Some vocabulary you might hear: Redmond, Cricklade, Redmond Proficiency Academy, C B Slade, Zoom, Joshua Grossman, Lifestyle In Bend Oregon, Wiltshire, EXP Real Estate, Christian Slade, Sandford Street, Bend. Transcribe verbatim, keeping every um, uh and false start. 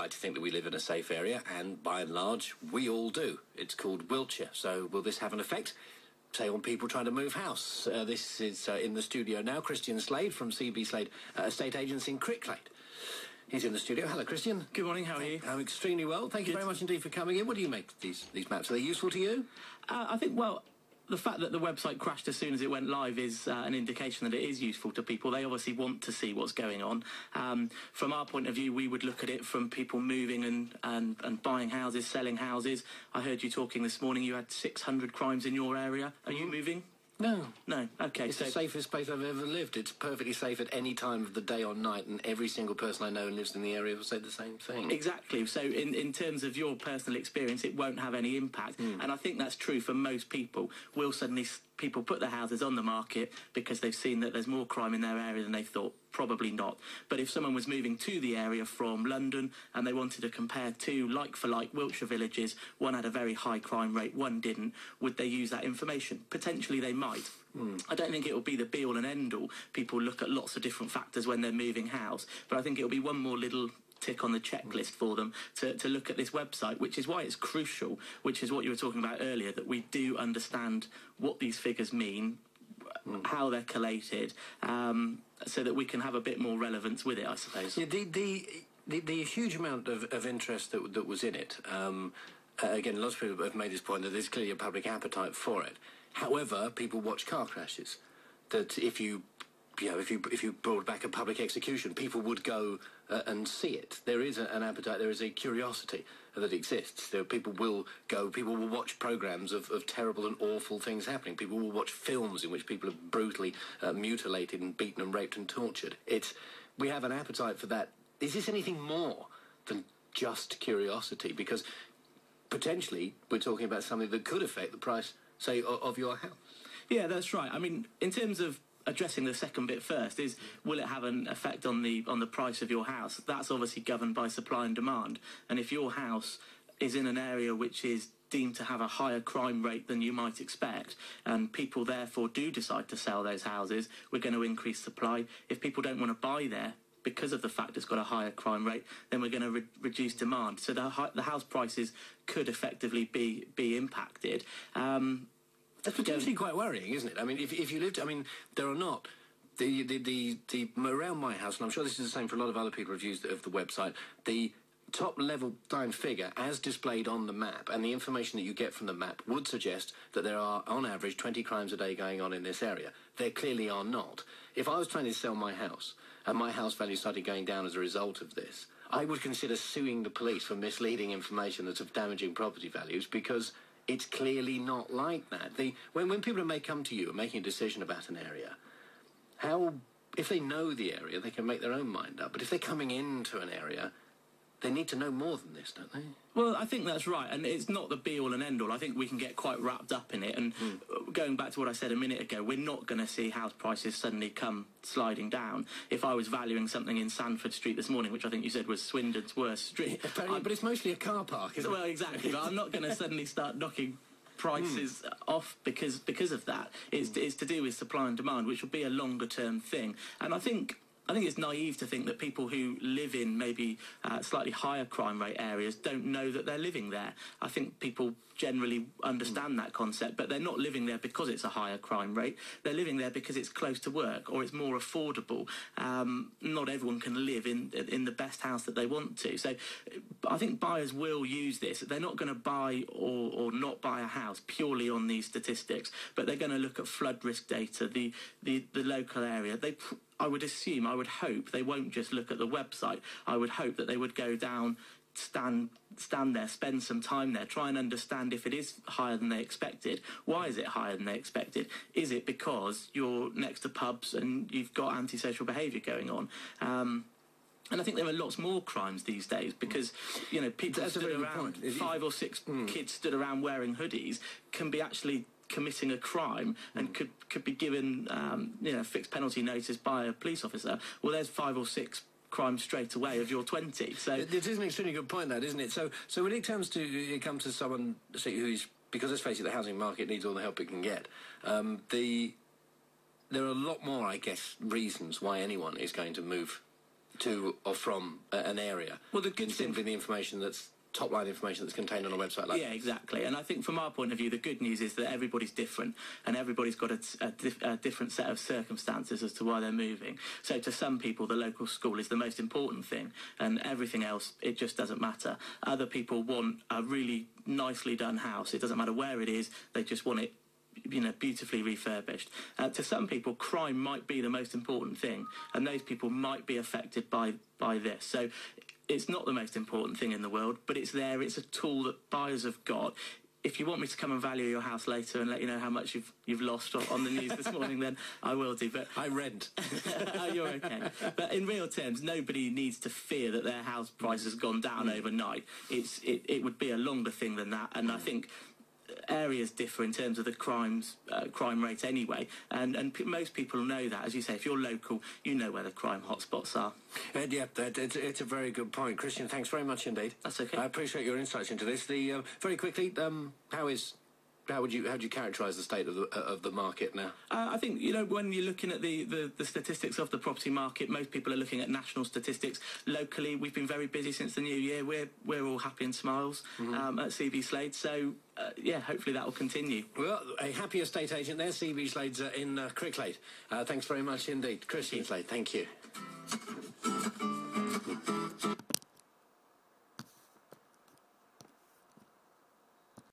like to think that we live in a safe area, and by and large, we all do. It's called Wiltshire, so will this have an effect, say, on people trying to move house? Uh, this is uh, in the studio now, Christian Slade from C B Slade uh, Estate Agents in Cricklade. He's in the studio. Hello, Christian. Good morning. How are you? I'm extremely well. Thank you very much indeed for coming in. What do you make of these, these maps? Are they useful to you? Uh, I think, well, the fact that the website crashed as soon as it went live is uh, an indication that it is useful to people. They obviously want to see what's going on. Um, from our point of view, we would look at it from people moving and, and, and buying houses, selling houses. I heard you talking this morning. You had six hundred crimes in your area. Are you moving? No. No, OK. It's so the safest place I've ever lived. It's perfectly safe at any time of the day or night, and every single person I know who lives in the area will say the same thing. Exactly. So in, in terms of your personal experience, it won't have any impact. Mm. And I think that's true for most people. We'll suddenly... People put their houses on the market because they've seen that there's more crime in their area than they thought. Probably not. But if someone was moving to the area from London and they wanted to compare two like-for-like Wiltshire villages, one had a very high crime rate, one didn't, would they use that information? Potentially they might. Mm. I don't think it will be the be-all and end-all. People look at lots of different factors when they're moving house, but I think it will be one more little tick on the checklist for them to, to look at this website, which is why it's crucial, which is what you were talking about earlier, that we do understand what these figures mean, mm. how they're collated, um, so that we can have a bit more relevance with it, I suppose. Yeah, the, the, the, the huge amount of, of interest that, that was in it, um, uh, again, lots of people have made this point that there's clearly a public appetite for it. However, people watch car crashes, that if you... You know, if you if you brought back a public execution, people would go uh, and see it. There is a, an appetite, there is a curiosity that exists. There, people will go, people will watch programmes of, of terrible and awful things happening. People will watch films in which people are brutally uh, mutilated and beaten and raped and tortured. It's, we have an appetite for that. Is this anything more than just curiosity? Because potentially we're talking about something that could affect the price, say, of, of your house. Yeah, that's right. I mean, in terms of addressing the second bit first, is will it have an effect on the on the price of your house? That's obviously governed by supply and demand, and if your house is in an area which is deemed to have a higher crime rate than you might expect, and people therefore do decide to sell those houses, we're going to increase supply. If people don't want to buy there because of the fact it's got a higher crime rate, then we're going to re reduce demand, so the, the house prices could effectively be be impacted. um That's potentially quite worrying, isn't it? I mean, if, if you lived... I mean, there are not... The, the, the, the around my house, and I'm sure this is the same for a lot of other people who've used of the website, the top-level down figure, as displayed on the map, and the information that you get from the map would suggest that there are, on average, twenty crimes a day going on in this area. There clearly are not. If I was trying to sell my house, and my house value started going down as a result of this, I would consider suing the police for misleading information that's of damaging property values, because... It's clearly not like that. The, when, when people may come to you and making a decision about an area, how, if they know the area, they can make their own mind up. But if they're coming into an area, they need to know more than this, don't they? Well, I think that's right, and it's not the be-all and end-all. I think we can get quite wrapped up in it, and mm. going back to what I said a minute ago, we're not going to see house prices suddenly come sliding down. If I was valuing something in Sandford Street this morning, which I think you said was Swindon's worst street... Apparently, I'm, but it's mostly a car park, isn't well, it? Well, exactly, but I'm not going to suddenly start knocking... prices mm. off because, because of that. It's, mm. it's to do with supply and demand, which will be a longer-term thing, and I think... I think it's naive to think that people who live in maybe uh, slightly higher crime rate areas don't know that they're living there. I think people generally understand mm. that concept, but they're not living there because it's a higher crime rate. They're living there because it's close to work or it's more affordable. Um, not everyone can live in, in the best house that they want to. So I think buyers will use this. They're not going to buy or, or not buy a house purely on these statistics, but they're going to look at flood risk data, the, the, the local area. They... Pr I would assume, I would hope, they won't just look at the website. I would hope that they would go down, stand, stand there, spend some time there, try and understand if it is higher than they expected. Why is it higher than they expected? Is it because you're next to pubs and you've got antisocial behaviour going on? Um, and I think there are lots more crimes these days because, you know, people That's stood around, five or six mm. kids stood around wearing hoodies can be actually... committing a crime and could could be given um, you know, fixed penalty notice by a police officer. Well, there's five or six crimes straight away of your twenty. So it, it is an extremely good point, that, isn't it? So so when it comes to it comes to someone who's, because let's face it, the housing market needs all the help it can get. Um, the there are a lot more, I guess, reasons why anyone is going to move to or from a, an area. Well, the good thing for the information that's top-line information that's contained on a website like that. Yeah, exactly. And I think from our point of view, the good news is that everybody's different and everybody's got a, a, dif a different set of circumstances as to why they're moving. So to some people, the local school is the most important thing and everything else, it just doesn't matter. Other people want a really nicely done house. It doesn't matter where it is, they just want it, you know, beautifully refurbished. Uh, to some people, crime might be the most important thing, and those people might be affected by, by this. So it's not the most important thing in the world, but it's there. It's a tool that buyers have got. If you want me to come and value your house later and let you know how much you've you've lost on the news this morning, then I will do. But I rent. Oh, you're okay. But in real terms, nobody needs to fear that their house price has gone down mm. overnight. It's it, it would be a longer thing than that, and mm. I think areas differ in terms of the crimes uh, crime rate anyway, and and p most people know that. As you say, if you're local, you know where the crime hotspots are. Uh, yeah, that, it's, it's a very good point, Christian. Thanks very much indeed. That's okay. I appreciate your insights into this. The uh, very quickly, um, how is how would you how do you characterise the state of the of the market now? Uh, I think, you know, when you're looking at the, the the statistics of the property market, most people are looking at national statistics. Locally, we've been very busy since the new year. We're we're all happy and smiles mm-hmm. um, at C B Slade. So. Uh, yeah, hopefully that will continue. Well, a happy estate agent there, C B Slade's uh, in uh, Cricklade. Uh, thanks very much indeed. Christian Slade, thank you.